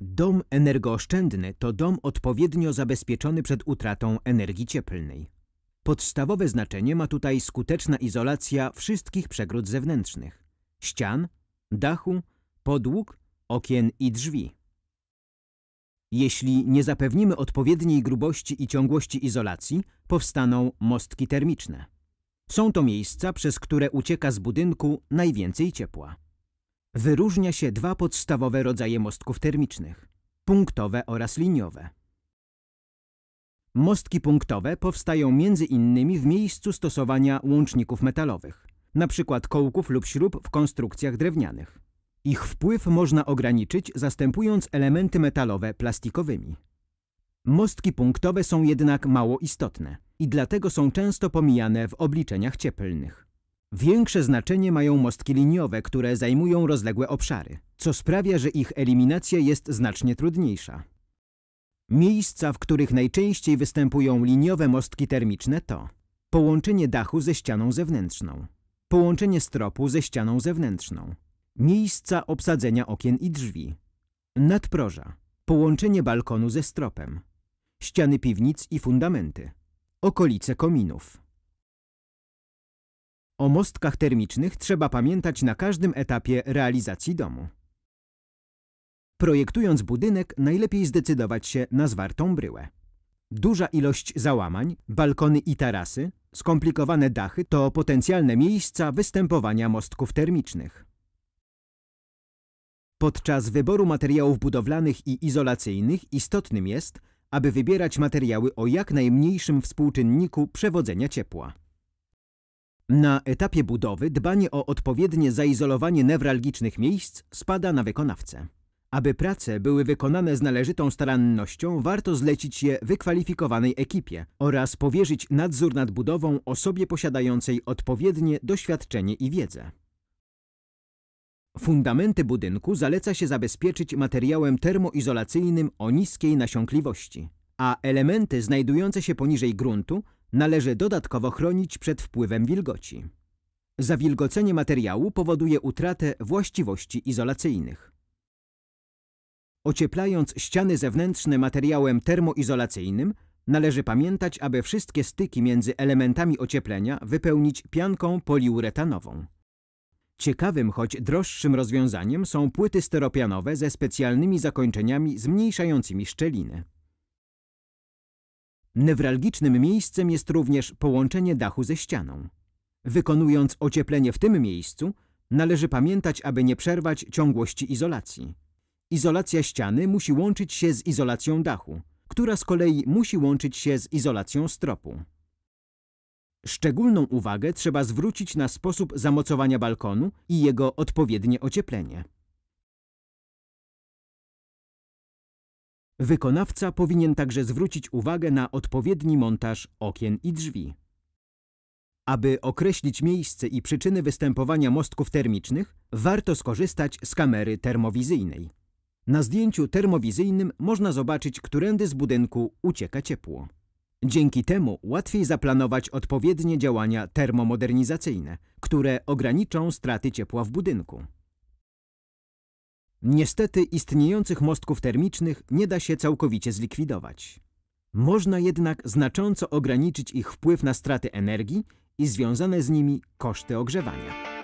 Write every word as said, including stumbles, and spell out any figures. Dom energooszczędny to dom odpowiednio zabezpieczony przed utratą energii cieplnej. Podstawowe znaczenie ma tutaj skuteczna izolacja wszystkich przegród zewnętrznych – ścian, dachu, podłóg, okien i drzwi. Jeśli nie zapewnimy odpowiedniej grubości i ciągłości izolacji, powstaną mostki termiczne. Są to miejsca, przez które ucieka z budynku najwięcej ciepła. Wyróżnia się dwa podstawowe rodzaje mostków termicznych – punktowe oraz liniowe. Mostki punktowe powstają między innymi w miejscu stosowania łączników metalowych, np. kołków lub śrub w konstrukcjach drewnianych. Ich wpływ można ograniczyć, zastępując elementy metalowe plastikowymi. Mostki punktowe są jednak mało istotne i dlatego są często pomijane w obliczeniach cieplnych. Większe znaczenie mają mostki liniowe, które zajmują rozległe obszary, co sprawia, że ich eliminacja jest znacznie trudniejsza. Miejsca, w których najczęściej występują liniowe mostki termiczne to połączenie dachu ze ścianą zewnętrzną, połączenie stropu ze ścianą zewnętrzną, miejsca obsadzenia okien i drzwi, nadproża, połączenie balkonu ze stropem, ściany piwnic i fundamenty, okolice kominów. O mostkach termicznych trzeba pamiętać na każdym etapie realizacji domu. Projektując budynek, najlepiej zdecydować się na zwartą bryłę. Duża ilość załamań, balkony i tarasy, skomplikowane dachy to potencjalne miejsca występowania mostków termicznych. Podczas wyboru materiałów budowlanych i izolacyjnych istotnym jest, aby wybierać materiały o jak najmniejszym współczynniku przewodzenia ciepła. Na etapie budowy dbanie o odpowiednie zaizolowanie newralgicznych miejsc spada na wykonawcę. Aby prace były wykonane z należytą starannością, warto zlecić je wykwalifikowanej ekipie oraz powierzyć nadzór nad budową osobie posiadającej odpowiednie doświadczenie i wiedzę. Fundamenty budynku zaleca się zabezpieczyć materiałem termoizolacyjnym o niskiej nasiąkliwości, a elementy znajdujące się poniżej gruntu należy dodatkowo chronić przed wpływem wilgoci. Zawilgocenie materiału powoduje utratę właściwości izolacyjnych. Ocieplając ściany zewnętrzne materiałem termoizolacyjnym, należy pamiętać, aby wszystkie styki między elementami ocieplenia wypełnić pianką poliuretanową. Ciekawym, choć droższym rozwiązaniem są płyty styropianowe ze specjalnymi zakończeniami zmniejszającymi szczeliny. Newralgicznym miejscem jest również połączenie dachu ze ścianą. Wykonując ocieplenie w tym miejscu, należy pamiętać, aby nie przerwać ciągłości izolacji. Izolacja ściany musi łączyć się z izolacją dachu, która z kolei musi łączyć się z izolacją stropu. Szczególną uwagę trzeba zwrócić na sposób zamocowania balkonu i jego odpowiednie ocieplenie. Wykonawca powinien także zwrócić uwagę na odpowiedni montaż okien i drzwi. Aby określić miejsce i przyczyny występowania mostków termicznych, warto skorzystać z kamery termowizyjnej. Na zdjęciu termowizyjnym można zobaczyć, którędy z budynku ucieka ciepło. Dzięki temu łatwiej zaplanować odpowiednie działania termomodernizacyjne, które ograniczą straty ciepła w budynku. Niestety istniejących mostków termicznych nie da się całkowicie zlikwidować. Można jednak znacząco ograniczyć ich wpływ na straty energii i związane z nimi koszty ogrzewania.